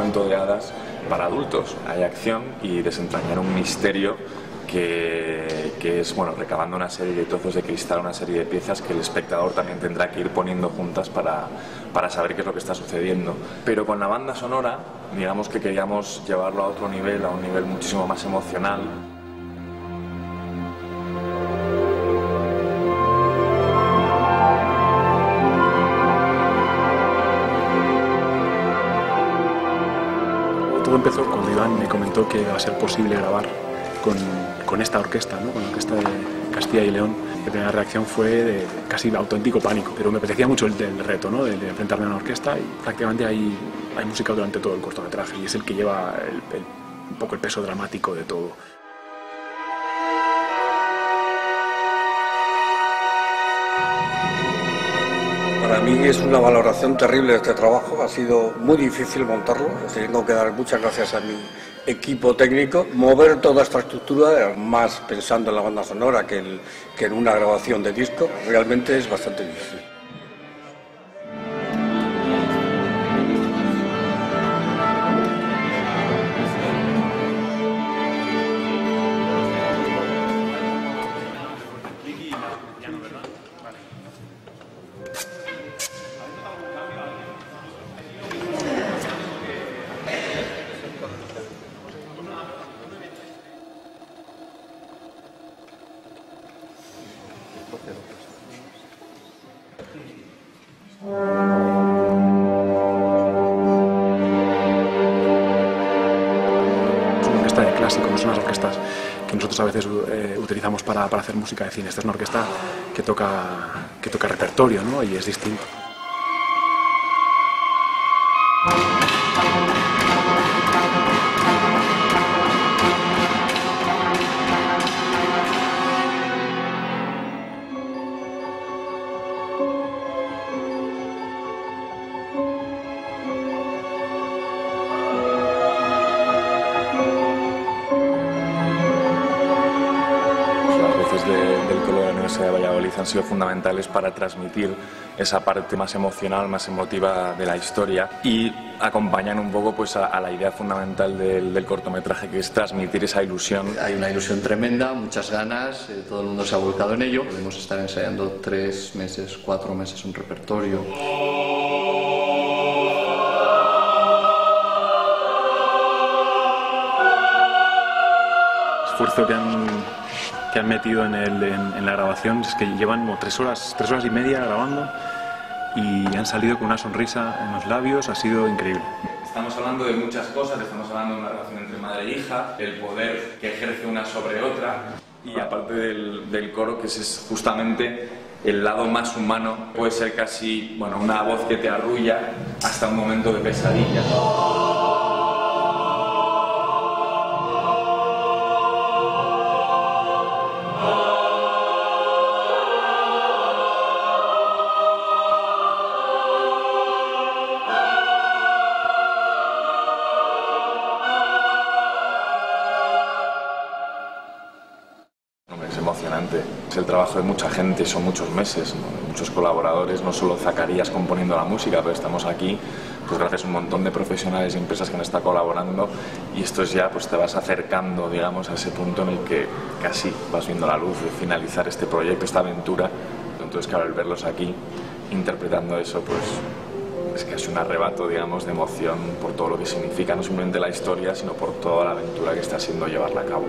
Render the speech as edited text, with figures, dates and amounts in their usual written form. cuento de hadas para adultos. Hay acción y desentrañar un misterio que es, bueno, recabando una serie de trozos de cristal, una serie de piezas que el espectador también tendrá que ir poniendo juntas para saber qué es lo que está sucediendo. Pero con la banda sonora, digamos que queríamos llevarlo a otro nivel, a un nivel muchísimo más emocional. Todo empezó cuando Iván me comentó que iba a ser posible grabar con esta orquesta, ¿no? Con la orquesta de Castilla y León. Mi primera reacción fue de casi auténtico pánico, pero me parecía mucho el reto, ¿no? de enfrentarme a una orquesta, y prácticamente hay música durante todo el cortometraje y es el que lleva un poco el peso dramático de todo. Para mí es una valoración terrible de este trabajo, ha sido muy difícil montarlo, tengo que dar muchas gracias a mi equipo técnico. Mover toda esta estructura, más pensando en la banda sonora que en una grabación de disco, realmente es bastante difícil. Es una orquesta de clásico, no son las orquestas que nosotros a veces utilizamos para hacer música de cine. Esta es una orquesta que toca repertorio, ¿no? Y es distinto. Del coro de la Universidad de Valladolid han sido fundamentales para transmitir esa parte más emocional, más emotiva de la historia, y acompañan un poco pues a la idea fundamental del cortometraje, que es transmitir esa ilusión. Hay una ilusión tremenda, muchas ganas, todo el mundo se ha volcado en ello. Podemos estar ensayando 3 meses, 4 meses un repertorio. El esfuerzo que han metido en la grabación es que llevan como 3 horas y media grabando y han salido con una sonrisa en los labios, ha sido increíble. Estamos hablando de muchas cosas, estamos hablando de una relación entre madre e hija, el poder que ejerce una sobre otra, y aparte del coro, que es justamente el lado más humano, puede ser casi, bueno, una voz que te arrulla hasta un momento de pesadilla. Emocionante. Es el trabajo de mucha gente, son muchos meses, ¿no? Muchos colaboradores, no solo Zacarías componiendo la música, pero estamos aquí pues gracias a un montón de profesionales y empresas que han estado colaborando, y esto es ya, pues te vas acercando, digamos, a ese punto en el que casi vas viendo la luz de finalizar este proyecto, esta aventura. Entonces, claro, al verlos aquí interpretando eso, pues es que es un arrebato, digamos, de emoción por todo lo que significa, no simplemente la historia, sino por toda la aventura que está siendo llevarla a cabo.